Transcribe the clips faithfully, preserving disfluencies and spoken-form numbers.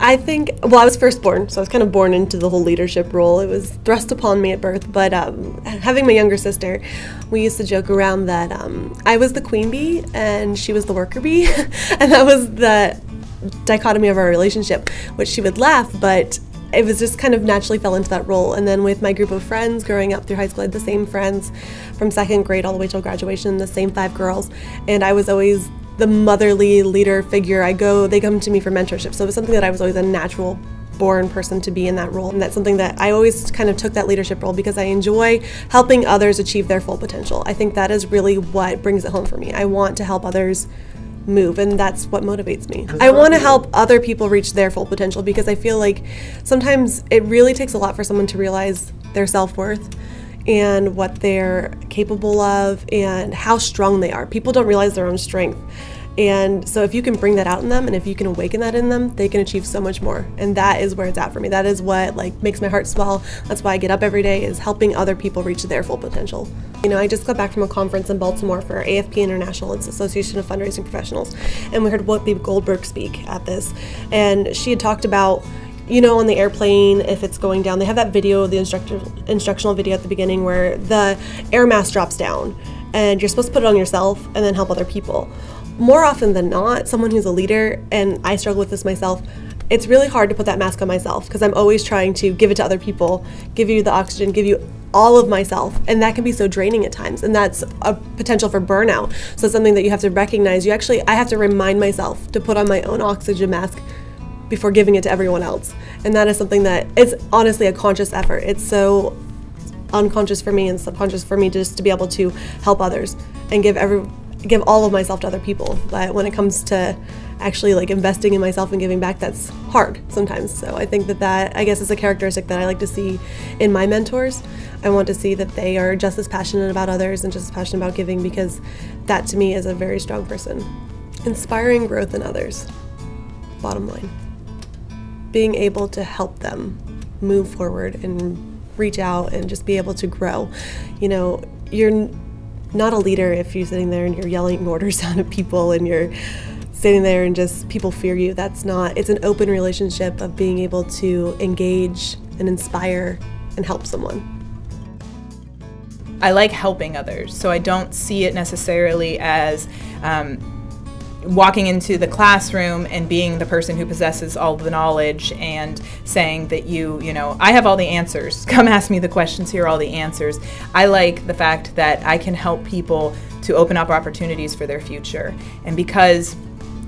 I think, well, I was firstborn, so I was kind of born into the whole leadership role. It was thrust upon me at birth, but um, having my younger sister, we used to joke around that um, I was the queen bee and she was the worker bee, and that was the dichotomy of our relationship, which she would laugh, but it was just kind of naturally fell into that role. And then with my group of friends growing up through high school, I had the same friends from second grade all the way till graduation, the same five girls, and I was always the motherly leader figure. I go, they come to me for mentorship. So it was something that I was always a natural born person to be in that role. And that's something that I always kind of took that leadership role because I enjoy helping others achieve their full potential. I think that is really what brings it home for me. I want to help others move, and that's what motivates me. I want to help other people reach their full potential because I feel like sometimes it really takes a lot for someone to realize their self-worth and what they're capable of and how strong they are. People don't realize their own strength. And so if you can bring that out in them and if you can awaken that in them, they can achieve so much more. And that is where it's at for me. That is what like makes my heart swell. That's why I get up every day, is helping other people reach their full potential. You know, I just got back from a conference in Baltimore for A F P International. It's Association of Fundraising Professionals. And we heard Whitby Goldberg speak at this. And she had talked about, you know, on the airplane, if it's going down, they have that video, the instructor, instructional video at the beginning where the air mask drops down and you're supposed to put it on yourself and then help other people. More often than not, someone who's a leader, and I struggle with this myself, it's really hard to put that mask on myself because I'm always trying to give it to other people, give you the oxygen, give you all of myself, and that can be so draining at times, and that's a potential for burnout. So it's something that you have to recognize. You actually, I have to remind myself to put on my own oxygen mask before giving it to everyone else. And that is something that is honestly a conscious effort. It's so unconscious for me and subconscious for me just to be able to help others and give every give all of myself to other people. But when it comes to actually like investing in myself and giving back, that's hard sometimes. So I think that that, I guess, is a characteristic that I like to see in my mentors. I want to see that they are just as passionate about others and just as passionate about giving, because that to me is a very strong person. Inspiring growth in others, bottom line. Being able to help them move forward and reach out and just be able to grow. You know, you're not a leader if you're sitting there and you're yelling orders down at people and you're sitting there and just people fear you. That's not, it's an open relationship of being able to engage and inspire and help someone. I like helping others, so I don't see it necessarily as um, walking into the classroom and being the person who possesses all the knowledge and saying that you, you know, I have all the answers, come ask me the questions, here are all the answers. I like the fact that I can help people to open up opportunities for their future. And because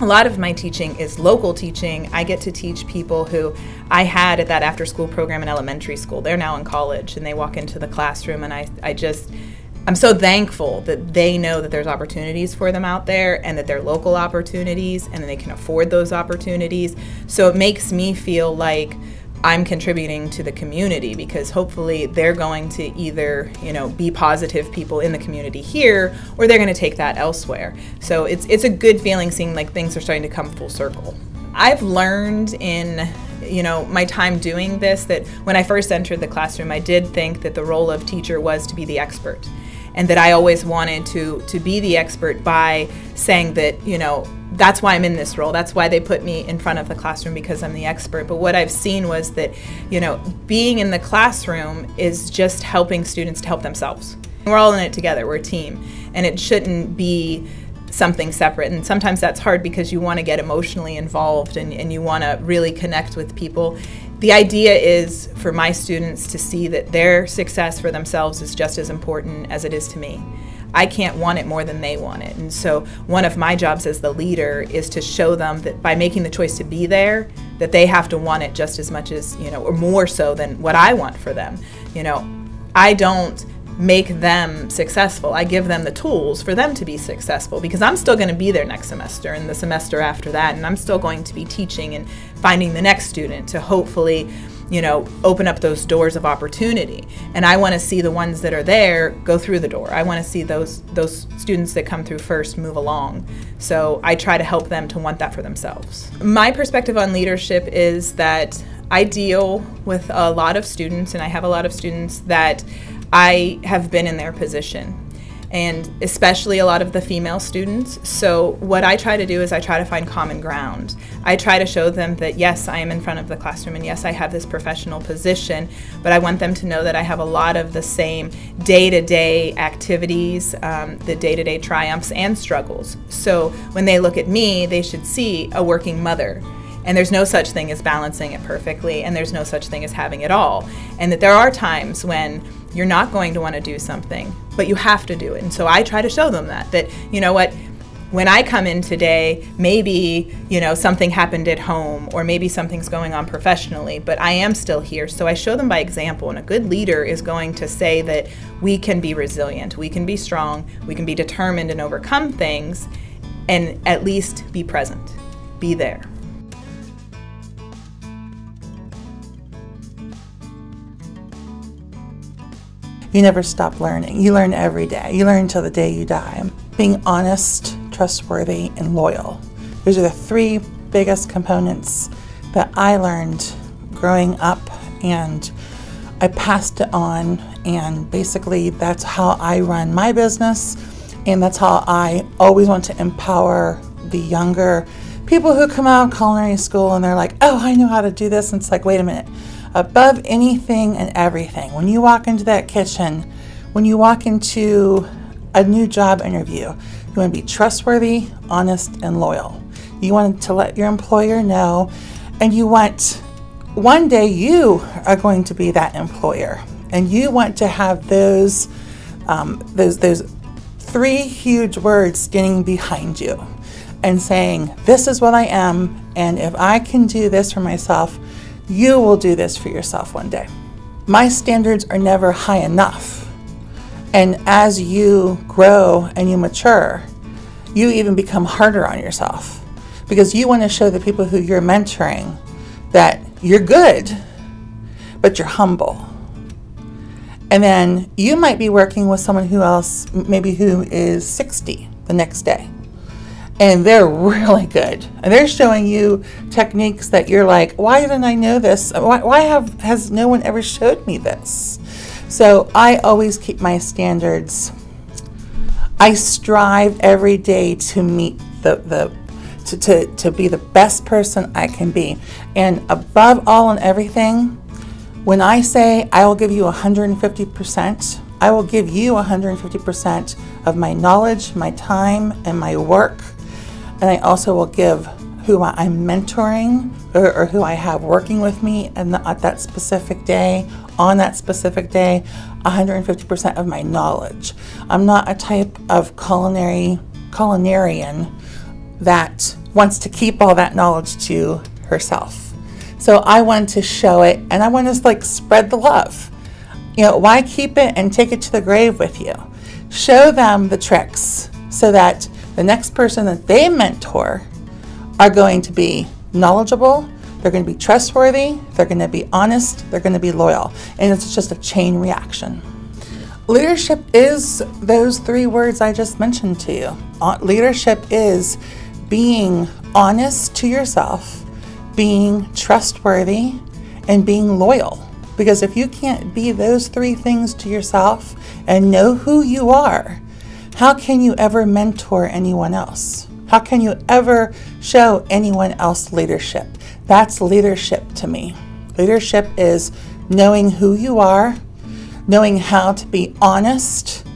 a lot of my teaching is local teaching, I get to teach people who I had at that after-school program in elementary school. They're now in college and they walk into the classroom, and I, I just, I'm so thankful that they know that there's opportunities for them out there, and that they're local opportunities and they can afford those opportunities. So it makes me feel like I'm contributing to the community, because hopefully they're going to either, you know, be positive people in the community here, or they're going to take that elsewhere. So it's, it's a good feeling seeing like things are starting to come full circle. I've learned in, you know, my time doing this that when I first entered the classroom, I did think that the role of teacher was to be the expert. And that I always wanted to to be the expert by saying that, you know, that's why I'm in this role. That's why they put me in front of the classroom, because I'm the expert. But what I've seen was that, you know, being in the classroom is just helping students to help themselves. We're all in it together. We're a team. And it shouldn't be something separate. And sometimes that's hard because you want to get emotionally involved and, and you want to really connect with people. The idea is for my students to see that their success for themselves is just as important as it is to me. I can't want it more than they want it. And so one of my jobs as the leader is to show them that by making the choice to be there, that they have to want it just as much as, you know, or more so than what I want for them. You know, I don't make them successful. I give them the tools for them to be successful, because I'm still going to be there next semester and the semester after that, and I'm still going to be teaching and finding the next student to hopefully, you know, open up those doors of opportunity. And I want to see the ones that are there go through the door. I want to see those those students that come through first move along. So I try to help them to want that for themselves. My perspective on leadership is that I deal with a lot of students, and I have a lot of students that I have been in their position. and especially a lot of the female students. So what I try to do is I try to find common ground. I try to show them that yes, I am in front of the classroom and yes, I have this professional position, but I want them to know that I have a lot of the same day-to-day activities, um, the day-to-day triumphs and struggles. So when they look at me, they should see a working mother. And there's no such thing as balancing it perfectly, and there's no such thing as having it all. And that there are times when you're not going to want to do something, but you have to do it. And so I try to show them that, that, you know what, when I come in today, maybe, you know, something happened at home, or maybe something's going on professionally, but I am still here. So I show them by example, and a good leader is going to say that we can be resilient, we can be strong, we can be determined and overcome things, and at least be present, be there. You never stop learning. You learn every day. You learn until the day you die. Being honest, trustworthy, and loyal. Those are the three biggest components that I learned growing up, and I passed it on, and basically that's how I run my business, and that's how I always want to empower the younger people who come out of culinary school and they're like, oh, I know how to do this, and it's like, wait a minute. Above anything and everything, when you walk into that kitchen, when you walk into a new job interview, you want to be trustworthy, honest, and loyal. You want to let your employer know, and you want, one day you are going to be that employer, and you want to have those, um, those, those three huge words standing behind you and saying, this is what I am, and if I can do this for myself, you will do this for yourself one day. My standards are never high enough. And as you grow and you mature, you even become harder on yourself, because you want to show the people who you're mentoring that you're good, but you're humble. And then you might be working with someone who else, maybe who is sixty the next day, and they're really good, and they're showing you techniques that you're like, why didn't I know this? Why, why have has no one ever showed me this? So I always keep my standards. I strive every day to meet the, the to, to, to be the best person I can be. And above all and everything, when I say I will give you one hundred fifty percent, I will give you one hundred fifty percent of my knowledge, my time, and my work. And I also will give who I'm mentoring, or, or who I have working with me and at that specific day, on that specific day, one hundred fifty percent of my knowledge. I'm not a type of culinary culinarian that wants to keep all that knowledge to herself. So I want to show it, and I want to like spread the love. You know, why keep it and take it to the grave with you? Show them the tricks so that the next person that they mentor are going to be knowledgeable, they're going to be trustworthy, they're going to be honest, they're going to be loyal. And it's just a chain reaction. Leadership is those three words I just mentioned to you. Leadership is being honest to yourself, being trustworthy, and being loyal. Because if you can't be those three things to yourself and know who you are, how can you ever mentor anyone else? How can you ever show anyone else leadership? That's leadership to me. Leadership is knowing who you are, knowing how to be honest,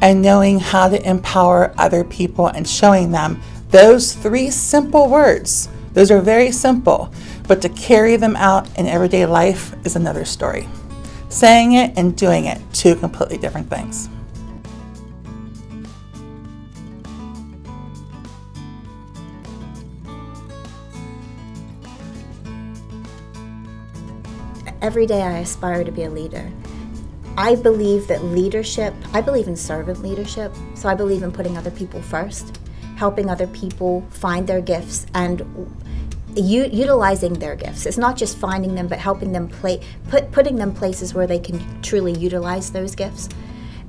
and knowing how to empower other people and showing them those three simple words. Those are very simple, but to carry them out in everyday life is another story. Saying it and doing it, two completely different things. Every day I aspire to be a leader. I believe that leadership, I believe in servant leadership, so I believe in putting other people first, helping other people find their gifts and U utilizing their gifts. It's not just finding them, but helping them play, put, putting them places where they can truly utilize those gifts.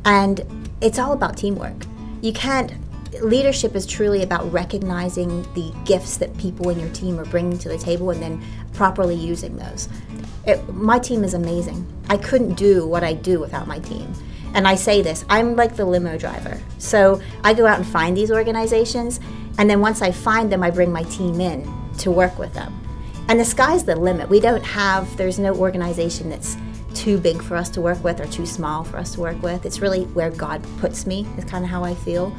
And it's all about teamwork. You can't, leadership is truly about recognizing the gifts that people in your team are bringing to the table and then properly using those. It, my team is amazing. I couldn't do what I do without my team. and I say this, I'm like the limo driver. So I go out and find these organizations, and then once I find them, I bring my team in to work with them. And the sky's the limit. We don't have, there's no organization that's too big for us to work with or too small for us to work with. It's really where God puts me, is kind of how I feel.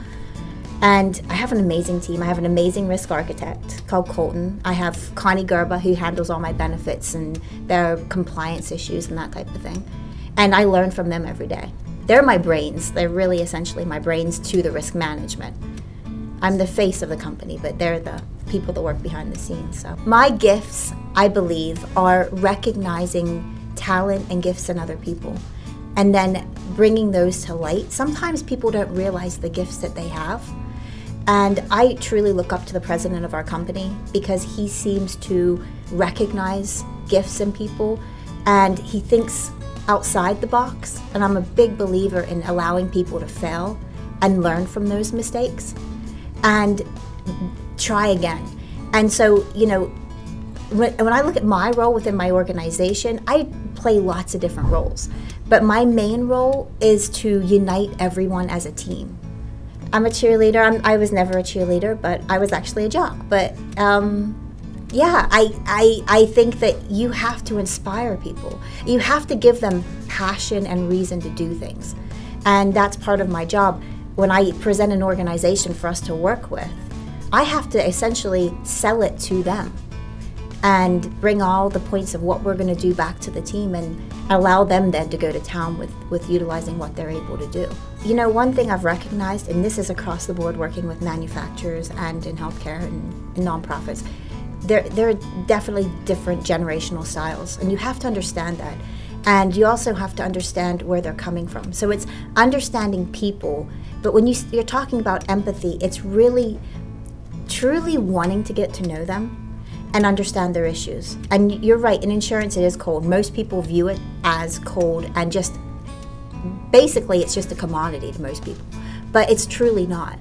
And I have an amazing team. I have an amazing risk architect called Colton. I have Connie Gerba, who handles all my benefits and their compliance issues and that type of thing. And I learn from them every day. They're my brains. They're really essentially my brains to the risk management. I'm the face of the company, but they're the people that work behind the scenes. So my gifts, I believe, are recognizing talent and gifts in other people, and then bringing those to light. Sometimes people don't realize the gifts that they have. And I truly look up to the president of our company because he seems to recognize gifts in people, and he thinks outside the box. And I'm a big believer in allowing people to fail and learn from those mistakes and try again. And so, you know, when I look at my role within my organization, I play lots of different roles. But my main role is to unite everyone as a team. I'm a cheerleader. I'm, I was never a cheerleader, but I was actually a jock. But um, yeah, I, I, I think that you have to inspire people. You have to give them passion and reason to do things. And that's part of my job. When I present an organization for us to work with, I have to essentially sell it to them and bring all the points of what we're going to do back to the team and allow them then to go to town with, with utilizing what they're able to do. You know, one thing I've recognized, and this is across the board working with manufacturers and in healthcare and in nonprofits, there, there are definitely different generational styles, and you have to understand that. And you also have to understand where they're coming from. So it's understanding people, but when you, you're talking about empathy, it's really, truly wanting to get to know them and understand their issues. And you're right, in insurance it is cold. Most people view it as cold, and just basically it's just a commodity to most people, but it's truly not.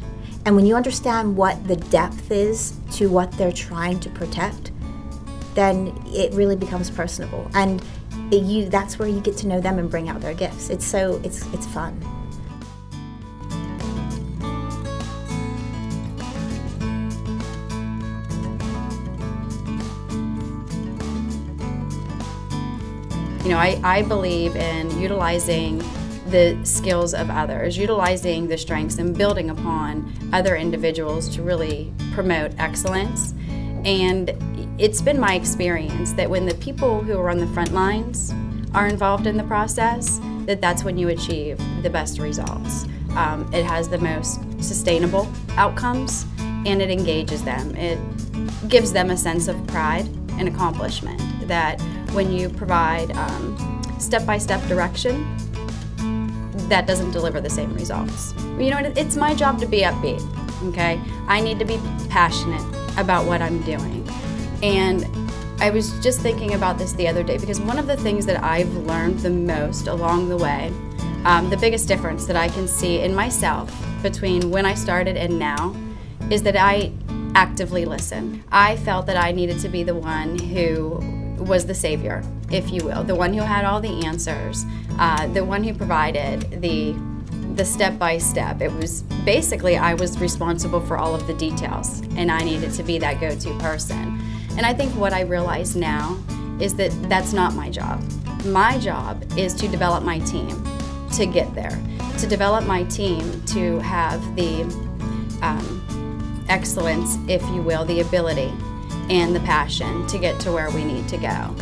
And when you understand what the depth is to what they're trying to protect, then it really becomes personable, and it, you that's where you get to know them and bring out their gifts. It's so it's it's fun. You know, I, I believe in utilizing the skills of others, utilizing the strengths and building upon other individuals to really promote excellence. And it's been my experience that when the people who are on the front lines are involved in the process, that that's when you achieve the best results. Um, it has the most sustainable outcomes, and it engages them. It gives them a sense of pride and accomplishment that when you provide um, step-by-step direction, that doesn't deliver the same results. You know, it's my job to be upbeat, okay? I need to be passionate about what I'm doing. And I was just thinking about this the other day, because one of the things that I've learned the most along the way, um, the biggest difference that I can see in myself between when I started and now, is that I actively listen. I felt that I needed to be the one who was the savior, if you will, the one who had all the answers, uh, the one who provided the the step-by-step. It was basically I was responsible for all of the details, and I needed to be that go-to person. And I think what I realize now is that that's not my job. My job is to develop my team to get there, to develop my team to have the um, excellence, if you will, the ability and the passion to get to where we need to go.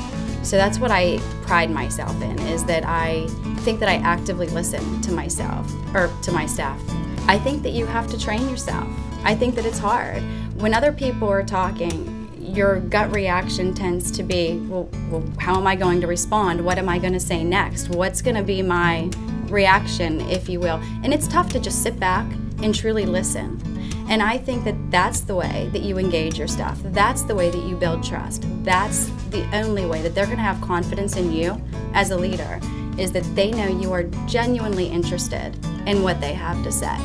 So that's what I pride myself in, is that I think that I actively listen to myself, or to my staff. I think that you have to train yourself. I think that it's hard. When other people are talking, your gut reaction tends to be, well, well how am I going to respond? What am I going to say next? What's going to be my reaction, if you will? And it's tough to just sit back and truly listen. And I think that that's the way that you engage your staff. That's the way that you build trust. That's the only way that they're going to have confidence in you as a leader, is that they know you are genuinely interested in what they have to say.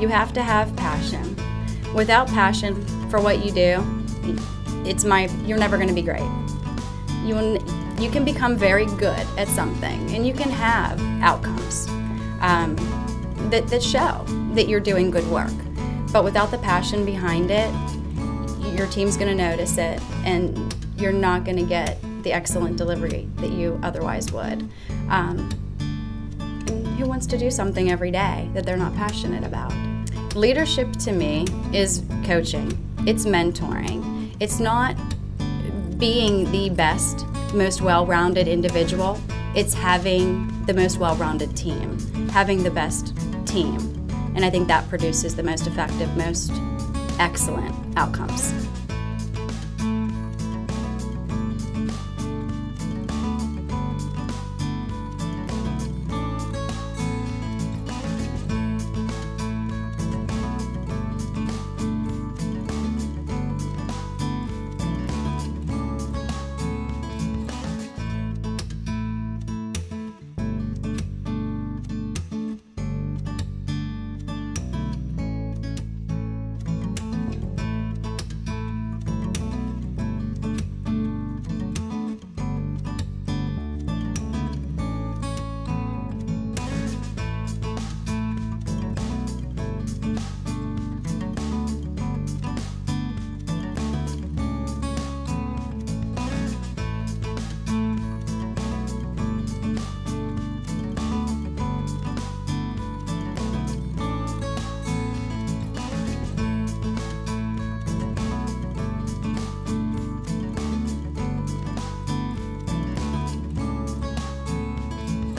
You have to have passion. Without passion for what you do, it's my, you're never going to be great. You, you can become very good at something, and you can have outcomes. um, that, that show that you're doing good work. But without the passion behind it, your team's going to notice it, and you're not going to get the excellent delivery that you otherwise would. Um, and who wants to do something every day that they're not passionate about? Leadership to me is coaching. It's mentoring. It's not being the best, most well-rounded individual. It's having the most well-rounded team, having the best team. And I think that produces the most effective, most excellent outcomes.